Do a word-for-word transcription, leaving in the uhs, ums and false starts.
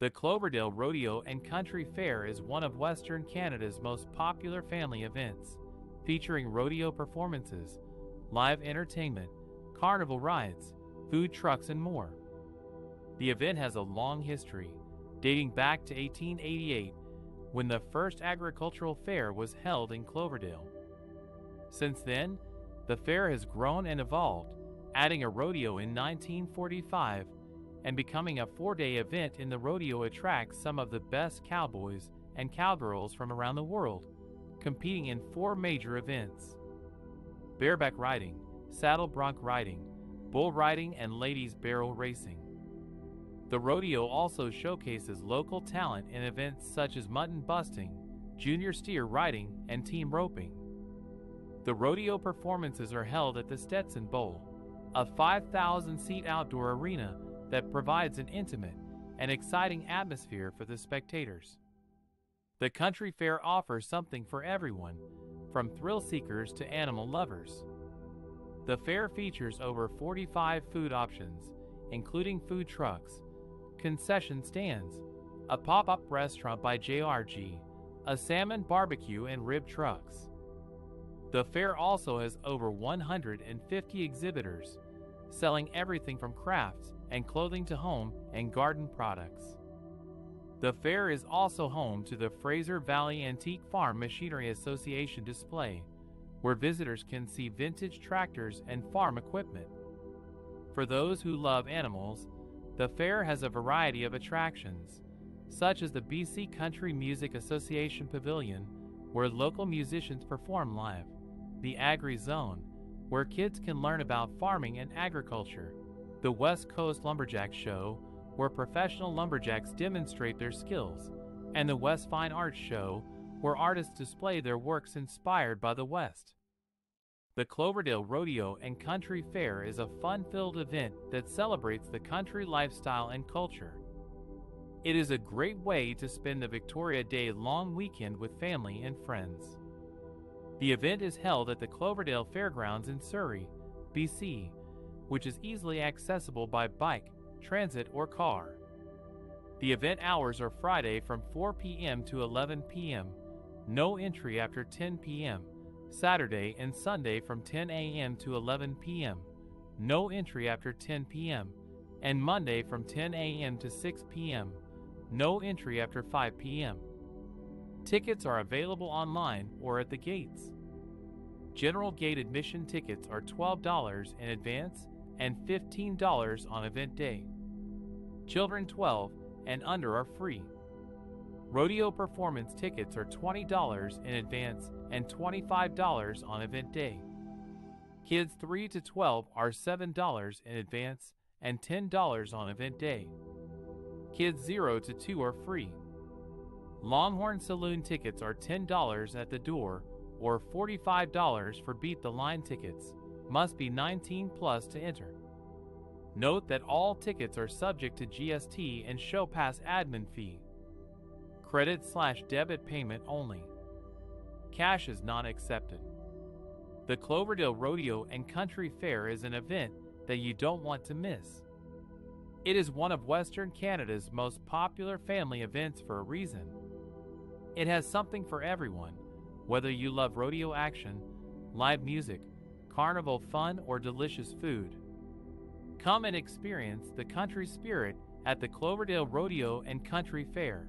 The Cloverdale Rodeo and Country Fair is one of Western Canada's most popular family events, featuring rodeo performances, live entertainment, carnival rides, food trucks, and more. The event has a long history, dating back to eighteen eighty-eight, when the first agricultural fair was held in Cloverdale. Since then, the fair has grown and evolved, adding a rodeo in nineteen forty-five, and becoming a four-day event. In the rodeo attracts some of the best cowboys and cowgirls from around the world, competing in four major events: bareback riding, saddle bronc riding, bull riding, and ladies barrel racing. The rodeo also showcases local talent in events such as mutton busting, junior steer riding, and team roping. The rodeo performances are held at the Stetson Bowl, a five thousand seat outdoor arena that provides an intimate and exciting atmosphere for the spectators. The country fair offers something for everyone, from thrill seekers to animal lovers. The fair features over forty-five food options, including food trucks, concession stands, a pop-up restaurant by J R G, a salmon barbecue, and rib trucks. The fair also has over one hundred fifty exhibitors, selling everything from crafts and clothing to home and garden products. The fair is also home to the Fraser Valley Antique Farm Machinery Association display, where visitors can see vintage tractors and farm equipment. For those who love animals, the fair has a variety of attractions, such as the B C Country Music Association Pavilion, where local musicians perform live, the Agri Zone, where kids can learn about farming and agriculture, the West Coast Lumberjack Show, where professional lumberjacks demonstrate their skills, and the West Fine Arts Show, where artists display their works inspired by the West. The Cloverdale Rodeo and Country Fair is a fun-filled event that celebrates the country lifestyle and culture. It is a great way to spend the Victoria Day long weekend with family and friends. The event is held at the Cloverdale Fairgrounds in Surrey, B C, which is easily accessible by bike, transit, or car. The event hours are Friday from four p m to eleven p m, no entry after ten p m, Saturday and Sunday from ten a m to eleven p m, no entry after ten p m, and Monday from ten a m to six p m, no entry after five p m. Tickets are available online or at the gates. General gate admission tickets are twelve dollars in advance and fifteen dollars on event day. Children twelve and under are free. Rodeo performance tickets are twenty dollars in advance and twenty-five dollars on event day. Kids three to twelve are seven dollars in advance and ten dollars on event day. Kids zero to two are free. Longhorn Saloon tickets are ten dollars at the door or forty-five dollars for beat the line tickets. Must be nineteen plus to enter. Note that all tickets are subject to G S T and show pass admin fee. Credit slash debit payment only. Cash is not accepted. The Cloverdale Rodeo and Country Fair is an event that you don't want to miss. It is one of Western Canada's most popular family events for a reason. It has something for everyone, whether you love rodeo action, live music, carnival fun, or delicious food. Come and experience the country spirit at the Cloverdale Rodeo and Country Fair.